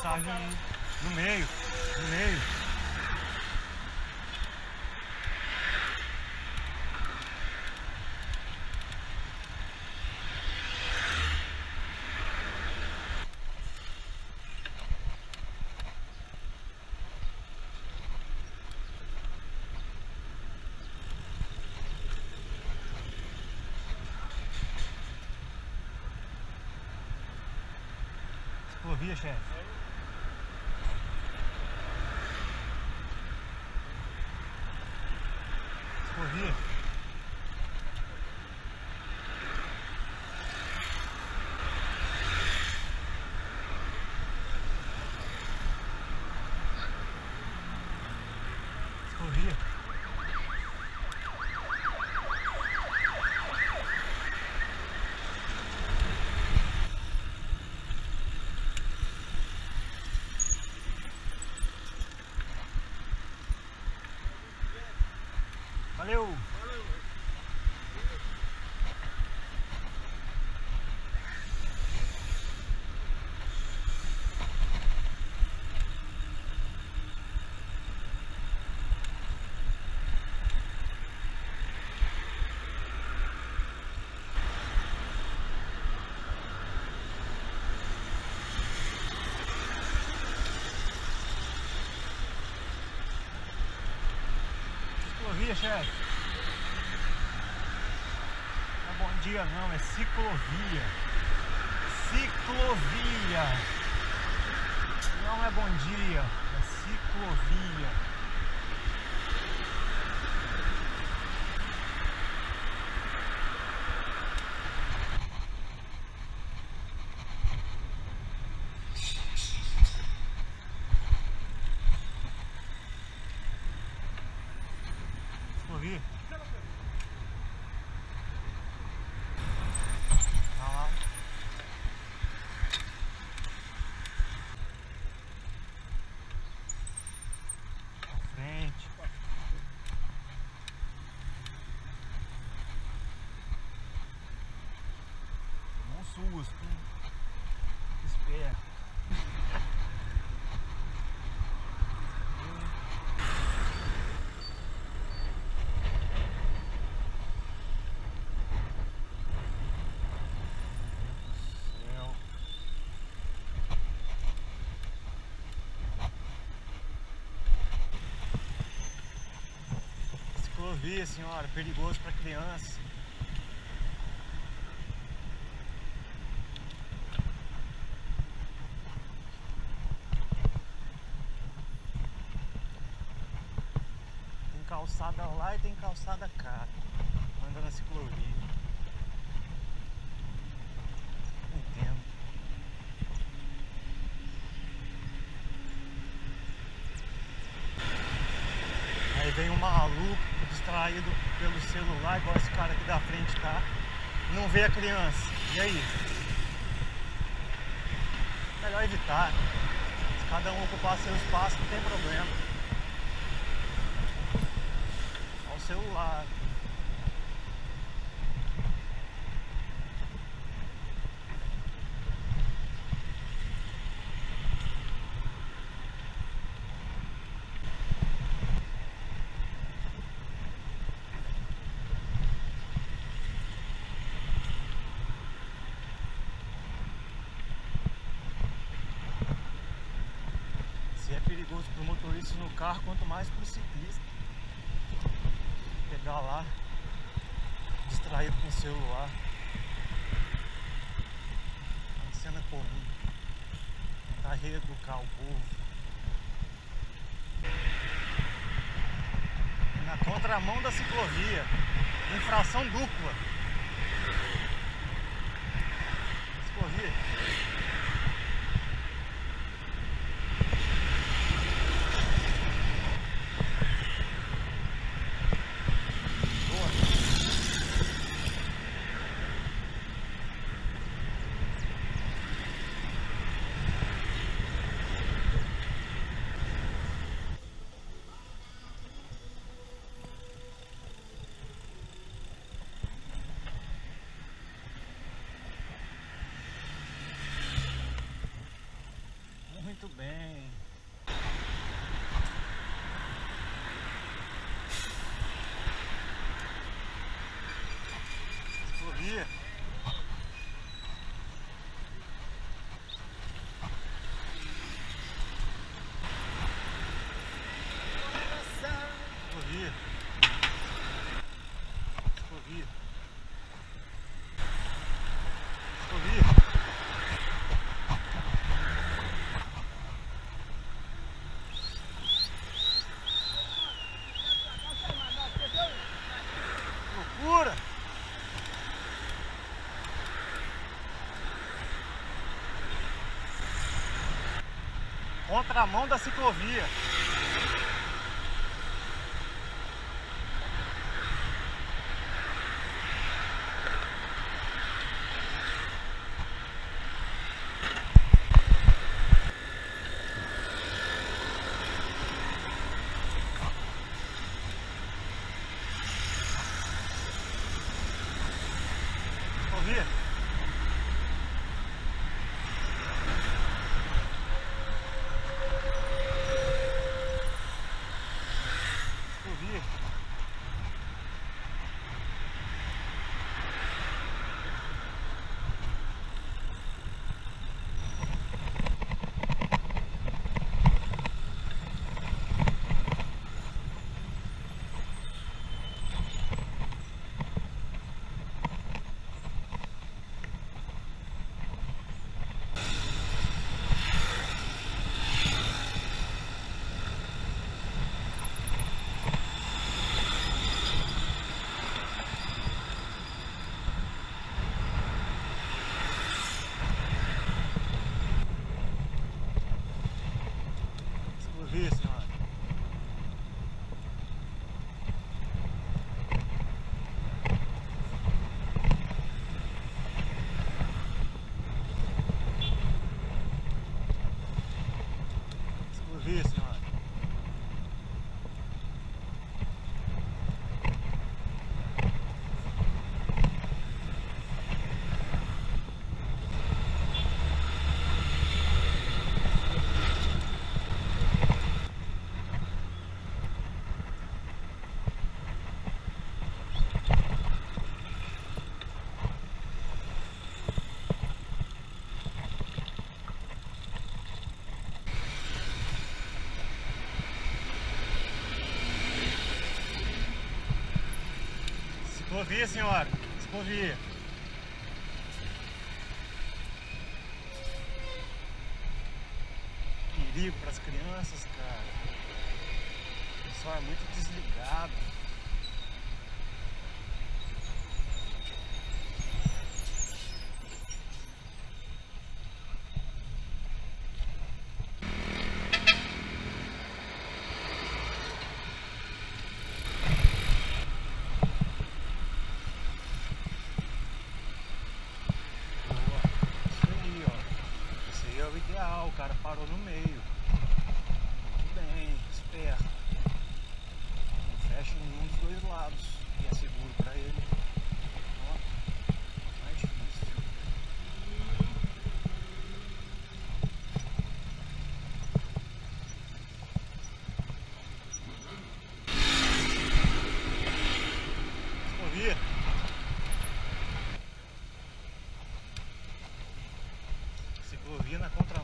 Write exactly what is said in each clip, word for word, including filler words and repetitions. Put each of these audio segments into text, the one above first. passagem no meio, no meio. Ciclovia, chefe. Ciclovia. Ciclovia. Valeu! Ciclovia, chefe. Não é bom dia não, é ciclovia. Ciclovia. Não é bom dia, é ciclovia. Susto, espera. Ciclovia, senhora, perigoso para crianças. Calçada lá e tem calçada cá. Anda na ciclovia. Não entendo. Aí vem um maluco distraído pelo celular, igual esse cara aqui da frente tá. Não vê a criança. E aí? Melhor evitar. Se cada um ocupar seu espaço, não tem problema. Celular. Se é perigoso para o motorista no carro, quanto mais para o ciclista. Pegar lá, distraído com o celular. Uma cena comum. Tentar reeducar o povo. E na contramão da ciclovia, infração dupla. Ciclovia. contramão da ciclovia. Ciclovia, senhora, ciclovia. Perigo para as crianças, cara. O pessoal é muito desligado. O cara parou no meio. Muito bem, esperto. Não fecha nenhum dos dois lados. E é seguro pra ele. Ó, mais difícil. Escorria. Ciclovia na contramão.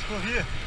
Ciclovia.